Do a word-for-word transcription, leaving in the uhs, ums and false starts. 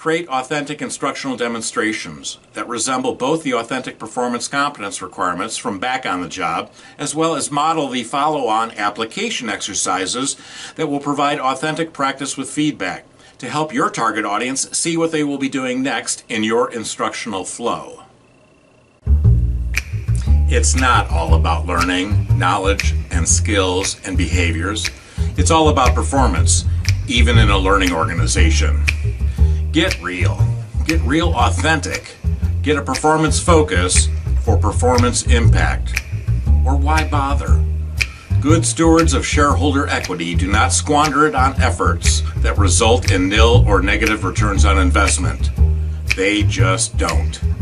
Create authentic instructional demonstrations that resemble both the authentic performance competence requirements from back on the job, as well as model the follow-on application exercises that will provide authentic practice with feedback to help your target audience see what they will be doing next in your instructional flow. It's not all about learning, knowledge, and skills and behaviors. It's all about performance, even in a learning organization. Get real. Get real authentic. Get a performance focus for performance impact. Or why bother? Good stewards of shareholder equity do not squander it on efforts that result in nil or negative returns on investment. They just don't.